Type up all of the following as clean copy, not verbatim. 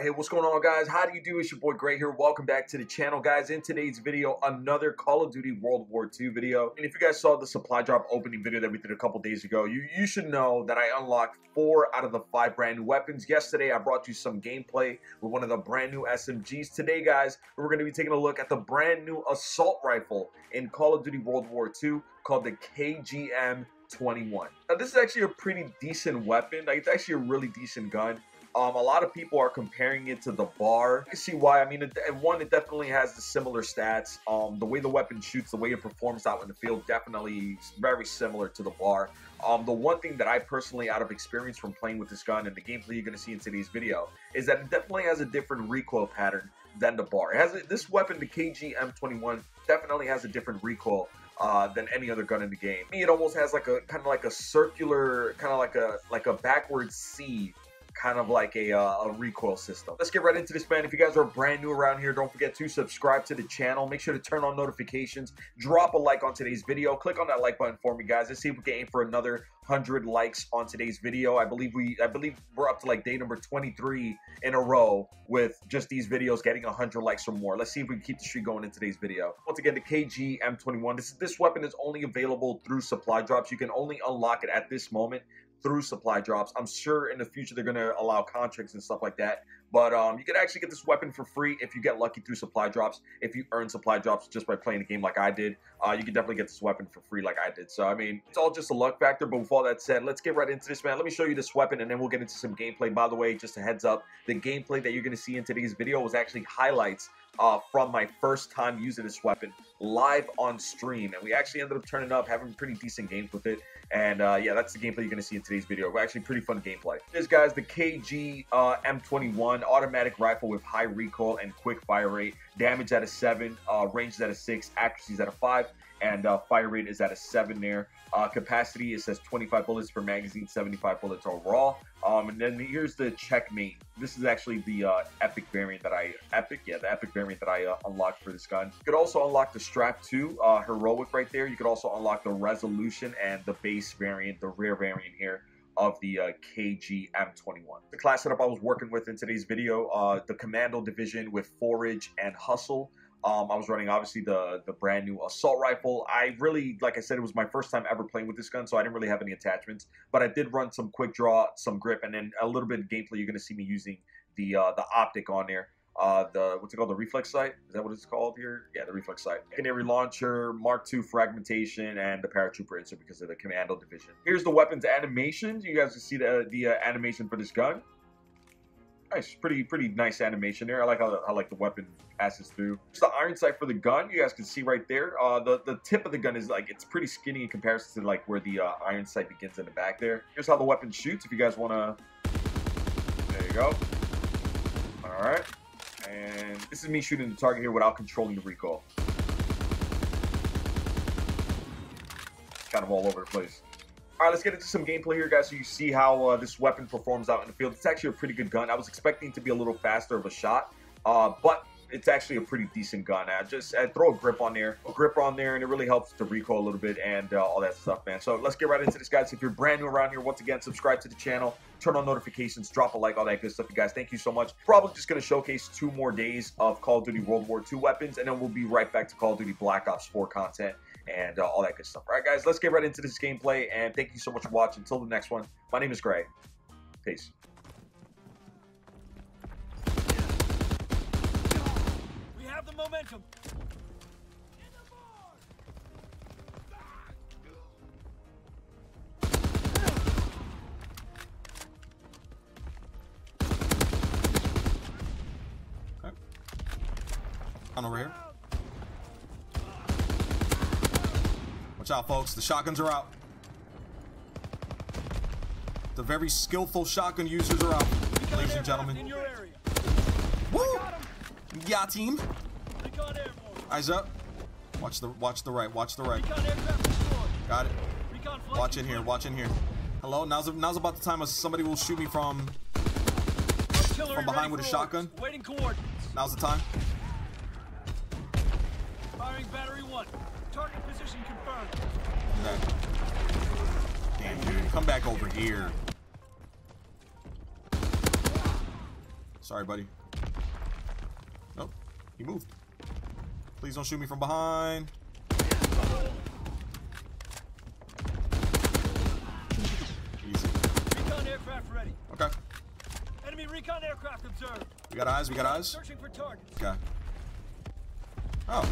Alright, hey, what's going on, guys? How do you do? It's your boy Gray here. Welcome back to the channel, guys. In today's video, another Call of Duty World War II video. And if you guys saw the supply drop opening video that we did a couple days ago, you should know that I unlocked 4 out of the 5 brand new weapons. Yesterday, I brought you some gameplay with one of the brand new SMGs. Today, guys, we're going to be taking a look at the brand new assault rifle in Call of Duty World War II called the KG M-21. Now, this is actually a pretty decent weapon. Like, it's actually a really decent gun. A lot of people are comparing it to the BAR. I see why. I mean, it definitely has the similar stats. The way the weapon shoots, the way it performs out in the field, definitely very similar to the BAR. The one thing that I personally, out of experience from playing with this gun and the gameplay you're going to see in today's video, is that it definitely has a different recoil pattern than the BAR. It has this weapon, the KG M-21, definitely has a different recoil than any other gun in the game. It almost has like a kind of like a circular, kind of like a backwards C. Kind of like a recoil system. Let's get right into this, man. If you guys are brand new around here, don't forget to subscribe to the channel. Make sure to turn on notifications. Drop a like on today's video. Click on that like button for me, guys. Let's see if we can aim for another 100 likes on today's video. I believe we're up to like day number 23 in a row with just these videos getting 100 likes or more. Let's see if we can keep the streak going in today's video. Once again, the KG M21. This weapon is only available through supply drops. You can only unlock it at this moment through supply drops. I'm sure in the future they're gonna allow contracts and stuff like that. But you can actually get this weapon for free if you get lucky through supply drops. If you earn supply drops just by playing the game like I did, you can definitely get this weapon for free like I did. So, I mean, it's all just a luck factor. But with all that said, let's get right into this, man. Let me show you this weapon, and then we'll get into some gameplay. By the way, just a heads up, the gameplay that you're going to see in today's video was actually highlights from my first time using this weapon live on stream. And we actually ended up turning up, having pretty decent games with it. And yeah, that's the gameplay you're going to see in today's video. We're actually pretty fun gameplay. This, guys, the KG M21. Automatic rifle with high recoil and quick fire rate. Damage at a 7, range is at a 6, accuracy is at a 5, and fire rate is at a 7 there. Capacity, it says 25 bullets per magazine, 75 bullets overall. And then here's the checkmate. This is actually the epic variant that I unlocked for this gun. You could also unlock the strap 2 heroic right there. You could also unlock the resolution and the base variant, the rare variant here of the KG M21. The class setup I was working with in today's video, the Commando division with Forage and Hustle. I was running, obviously, the brand new assault rifle. I really, like I said, it was my first time ever playing with this gun, so I didn't really have any attachments. But I did run some quick draw, some grip, and then a little bit of gameplay. You're going to see me using the optic on there. What's it called? The reflex sight? Is that what it's called here? Yeah, the reflex sight. Canary launcher, Mark II fragmentation, and the paratrooper insert because of the Commando division. Here's the weapons animations. You guys can see the animation for this gun. Nice, pretty nice animation there. I like how like the weapon passes through. Just the iron sight for the gun. You guys can see right there. The tip of the gun is like it's pretty skinny in comparison to like where the iron sight begins in the back there. Here's how the weapon shoots. If you guys wanna, there you go. All right. And this is me shooting the target here without controlling the recoil. Kind of all over the place. All right, let's get into some gameplay here, guys, so you see how this weapon performs out in the field. It's actually a pretty good gun. I was expecting it to be a little faster of a shot, but it's actually a pretty decent gun. I throw a grip on there, and it really helps to recoil a little bit and all that stuff, man. So let's get right into this, guys. If you're brand new around here, once again, subscribe to the channel, turn on notifications, drop a like, all that good stuff, you guys. Thank you so much. Probably just going to showcase 2 more days of Call of Duty World War II weapons, and then we'll be right back to Call of Duty Black Ops 4 content and all that good stuff. All right, guys, let's get right into this gameplay, and thank you so much for watching. Until the next one, my name is Gray. Peace. Momentum. Okay. On a rear. Watch out, folks. The shotguns are out. The very skillful shotgun users are out, ladies and gentlemen. Woo! Yeah, team. Eyes up. Watch the right. Watch the right. Got it. Watch in here. Watch in here. Hello. Now's about the time somebody will shoot me from behind with a shotgun. Now's the time. Firing battery 1. Target position confirmed. Damn, dude. Come back over here. Sorry, buddy. Nope. He moved. Please don't shoot me from behind. Easy. Recon aircraft ready. Okay. Enemy recon aircraft observed. We got eyes. We got eyes. Searching for targets. Okay. Oh.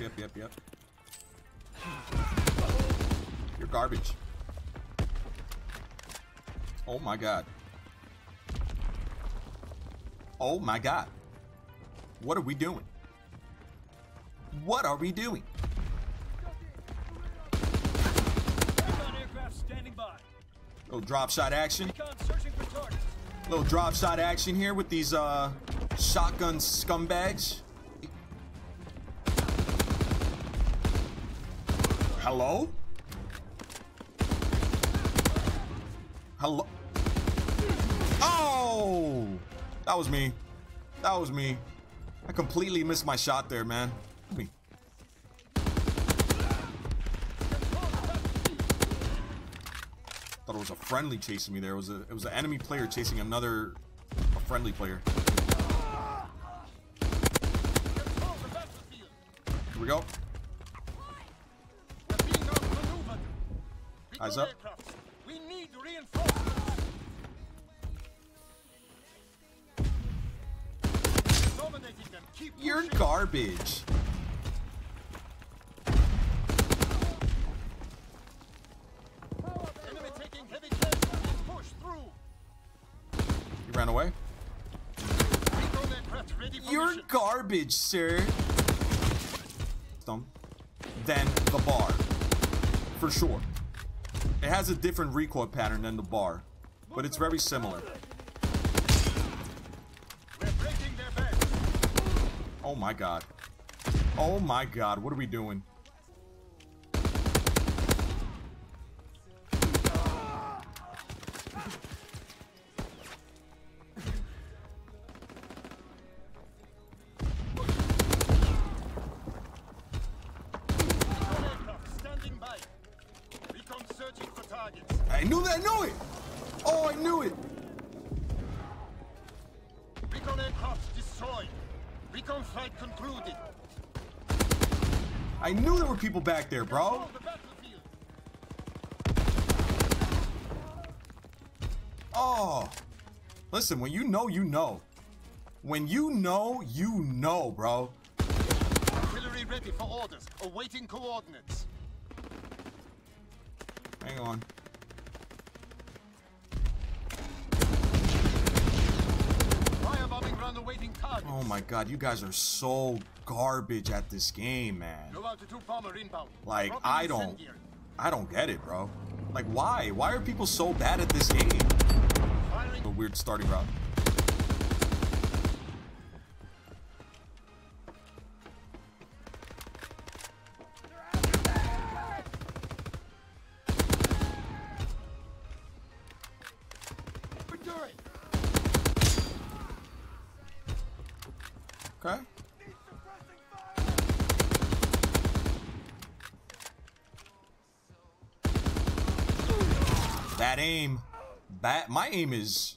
Yep. You're garbage. Oh my god. Oh my god. What are we doing? What are we doing? Little drop shot action. Little drop shot action here with these shotgun scumbags. Hello? Hello? Oh! That was me. That was me. I completely missed my shot there, man. Me. Thought it was a friendly chasing me there. It was an enemy player chasing a friendly player. Here we go. Eyes up. We need reinforcements. Dominating them. Keep You're pushing. Garbage. Enemy taking heavy damage. Push through. You ran away. You're mission. Garbage, sir. Stump. Then the bar, for sure. It has a different recoil pattern than the bar, but it's very similar. We're breaking their back. Oh my god. Oh my god, what are we doing? I knew it! Oh, I knew it! Recon aircraft destroyed. Recon flight concluded. I knew there were people back there, bro. Oh. Listen, when you know, you know. When you know, bro. Artillery ready for orders. Awaiting coordinates. Hang on. Oh my god, you guys are so garbage at this game, man. Like, I don't get it, bro. Like, why are people so bad at this game? A weird starting route. Okay. That aim. My aim is...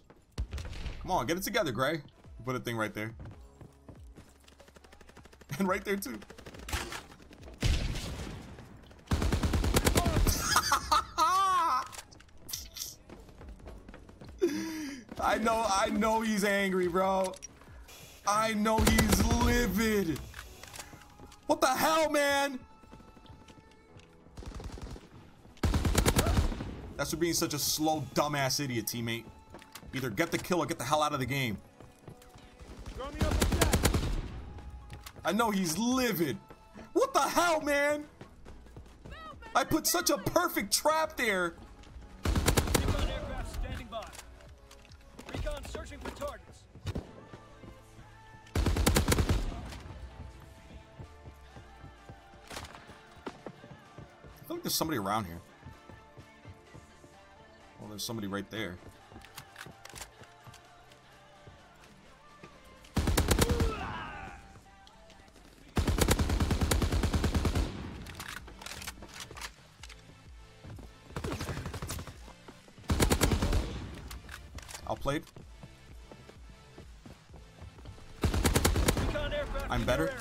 Come on, get it together, Gray. Put a thing right there. And right there, too. I know he's angry, bro. I know he's livid. What the hell, man? That's for being such a slow, dumbass idiot, teammate. Either get the kill or get the hell out of the game. I know he's livid. What the hell, man? I put such a perfect trap there. Recon aircraft standing by. Recon searching for targets. I think there's somebody around here. Well, there's somebody right there. outplayed. I'm better.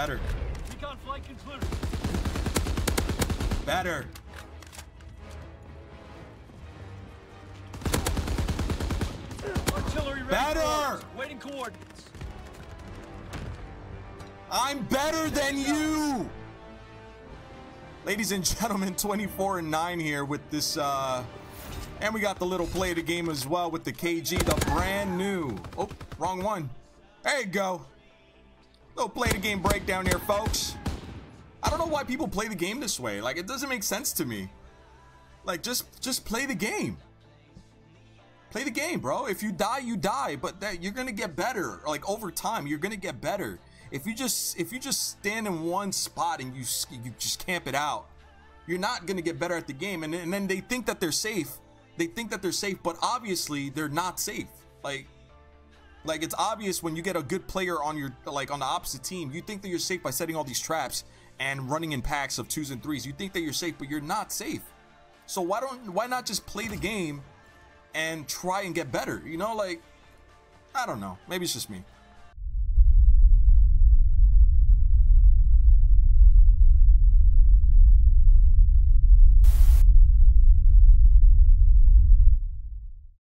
Better. Better. Artillery ready. Better. Waiting coordinates. I'm better than you. Ladies and gentlemen, 24-9 here with this, and we got the little play of the game as well with the KG, the brand new. Oh, wrong one. There you go. Little play the game breakdown here, folks. I don't know why people play the game this way. Like, it doesn't make sense to me. Like, just play the game. Play the game, bro. If you die, you die. But that you're gonna get better. Like, over time, you're gonna get better. If you just stand in one spot and you just camp it out, you're not gonna get better at the game. And then they think that they're safe. They think that they're safe, but obviously they're not safe. Like it's obvious when you get a good player on your, like, on the opposite team, you think that you're safe by setting all these traps and running in packs of 2s and 3s. You think that you're safe, but you're not safe. So why not just play the game and try and get better? You know, like, I don't know. Maybe it's just me.